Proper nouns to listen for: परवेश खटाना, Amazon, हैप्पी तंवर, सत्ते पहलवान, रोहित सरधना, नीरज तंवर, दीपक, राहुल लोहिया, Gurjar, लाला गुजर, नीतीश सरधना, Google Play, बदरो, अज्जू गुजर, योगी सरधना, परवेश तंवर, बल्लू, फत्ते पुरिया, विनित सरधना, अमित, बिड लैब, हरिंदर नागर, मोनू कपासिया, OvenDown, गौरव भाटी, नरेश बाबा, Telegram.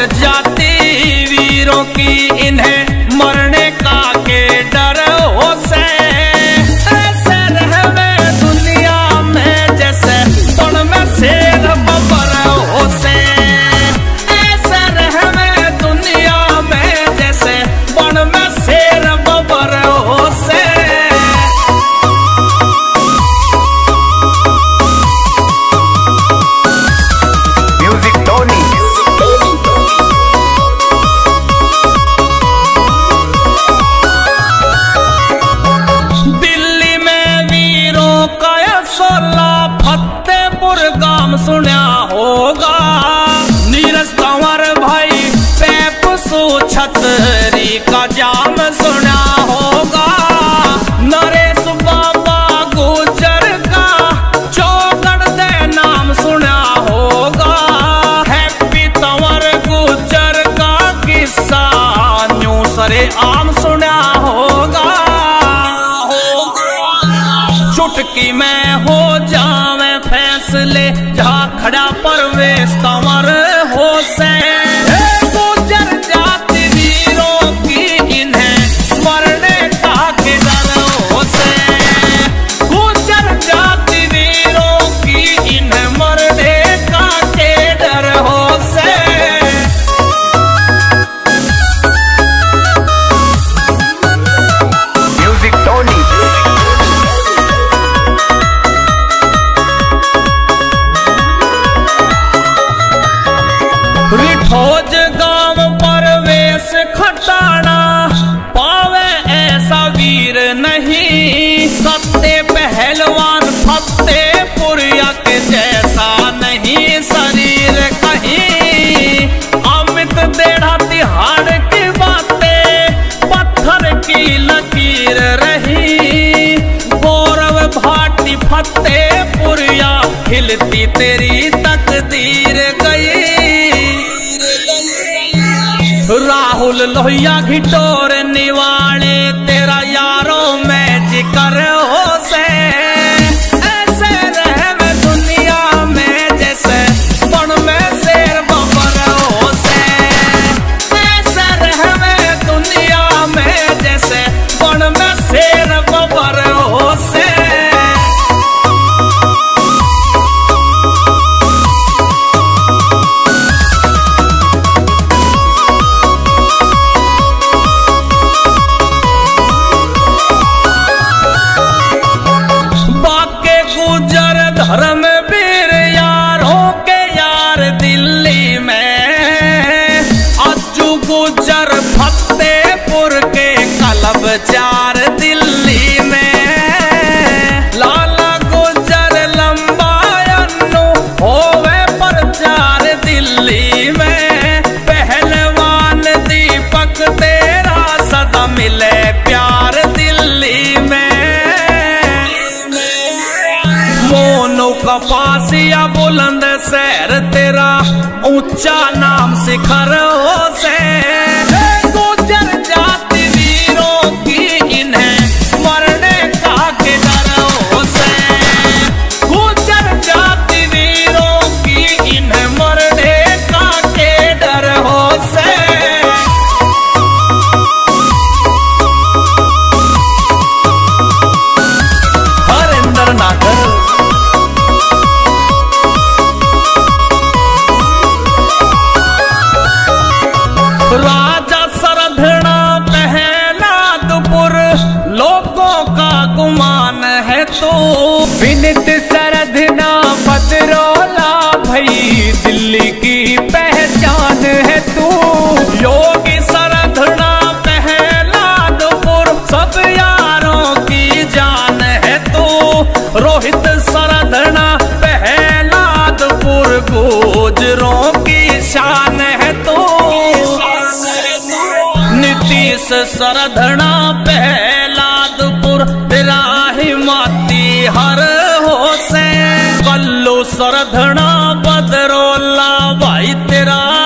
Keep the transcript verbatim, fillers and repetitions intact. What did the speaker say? गुजर जाती वीरों की, इन्हें मरने का के डर हो से। ऐसे रहे दुनिया में जैसे पण में शेर बबर हो से। ऐसे रहे दुनिया में जैसे पण में शेर बबर हो से। म्यूजिक टोनी सुना होगा, नीरज तंवर भाई पैप सो छतरी का जाम सुना होगा, नरेश बाबा गुजर का चौगड़ दे नाम सुना होगा, हैप्पी तंवर गुजर का किस्सा न्यू सरे आम सुना होगा। चुटकी में हो जावे फैसले जा खड़ा परवेश तंवर हो से। गुजर जाति वीरों की, इन्हें मरने का के डर हो से। गुजर जाति वीरों की, इन्हें मरने का के डर हो से। म्यूजिक टोनी खोज गांव परवेश खटाना पावे ऐसा वीर नहीं, सत्ते पहलवान फत्ते पुरिया के जैसा नहीं शरीर कहीं। अमित देढ़ा तिहाड़ की बातें पत्थर की लकीर रही, गौरव भाटी फत्ते पुरिया खिलती तेरी तकदीर गई। राहुल लोहिया घिटोर निवाले तेरा यारों में जिक्र हो से। ऐसे रहे दुनिया में जैसे पण में शेर बबर हो से। ऐसे रहे दुनिया में जैसे पण में शेर बबर हो से। धर्म वीर यारों के यार दिल्ली में, अज्जू गुजर फतेहपुर के कलब चार दिल्ली में, लाला गुजर लंबा अन्नू होवे प्रचार दिल्ली में, पहलवान दीपक तेरा सदा मिले प्यार दिल्ली में, मोनू कपासिया बुलंद शहर तेरा ऊंचा नाम शिखर हो से। गुजर जाति वीरों की, इन्हें मरने का के डर हो से। गुजर जाति वीरों की, इन्हें मरने का के डर हो से। हरिंदर नागर राजा सरधना पहना दुपुर लोगों का गुमान है तो, विनित सरधना बदरो ला भई दिल्ली की पहचान है तू। योगी सरधना पहना दुपुर सब यारों की जान है तू, रोहित सरधना पहना दुपुर गुजरों की शान है तू। नीतीश सरधना पहलादपुर तेरा हिमाती हर हो से। बल्लू सरधना बदरो ला भाई तेरा